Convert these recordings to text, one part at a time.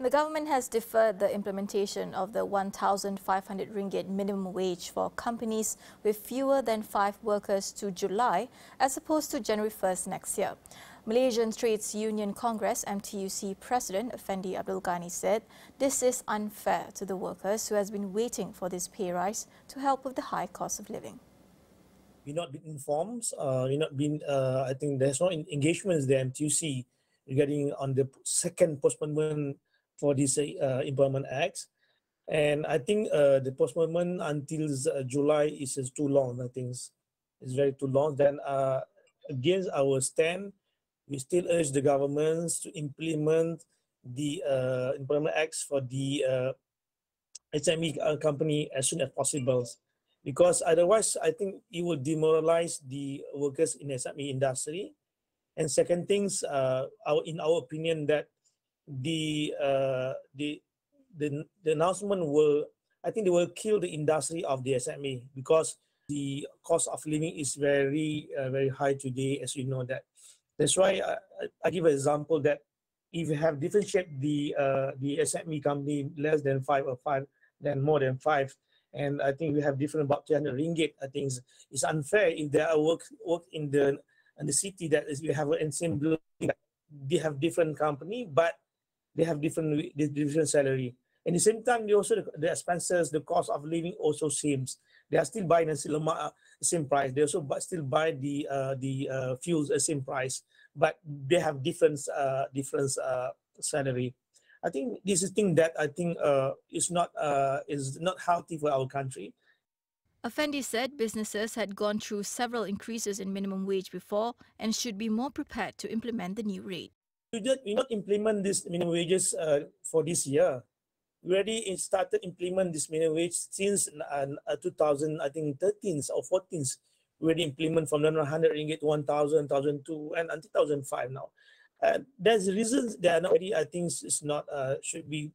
The government has deferred the implementation of the RM1,500 minimum wage for companies with fewer than 5 workers to July as opposed to January 1st next year. Malaysian Trades Union Congress (MTUC) President Effendi Abdul Ghani said this is unfair to the workers who has been waiting for this pay rise to help with the high cost of living. We've not been informed, I think there's no engagement with the MTUC regarding on the second postponement for this Employment Act. And I think the postponement until July is too long. I think it's very too long. Then against our stand, we still urge the governments to implement the Employment Acts for the SME company as soon as possible. Because otherwise, I think it will demoralize the workers in the SME industry. And second things, in our opinion, that the announcement will, I think they will kill the industry of the SME, because the cost of living is very high today, as you know that. That's why I give an example that if you have differentiate the SME company less than 5 or 5 than more than 5, and I think we have different about 300 ringgit. I think it's unfair if there are work in the city that is we have an ensemble, they have different company but they have different salary. And at the same time, they also the expenses, the cost of living also seems. They are still buying the same price. They also still buy the fuels at the same price, but they have different salary. I think this is thing that I think is not healthy for our country. Effendi said businesses had gone through several increases in minimum wage before and should be more prepared to implement the new rate. We did not implement these minimum wages for this year. We already started implementing this minimum wage since 2013 or 14. We already implement from 900 ringgit to 1,000, 1,002, and until 1,005 now. There's reasons that are already, I think, it's not should be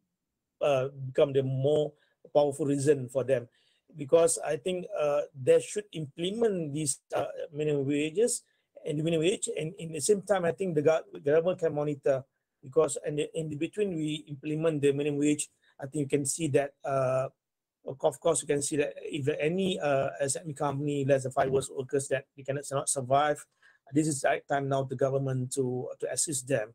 become the more powerful reason for them. Because I think they should implement these minimum wages and minimum wage, and in the same time, I think the government can monitor, because in between we implement the minimum wage, I think you can see that, of course, you can see that if there are any SME company less than 5 workers that they cannot survive, this is the right time now the government to assist them.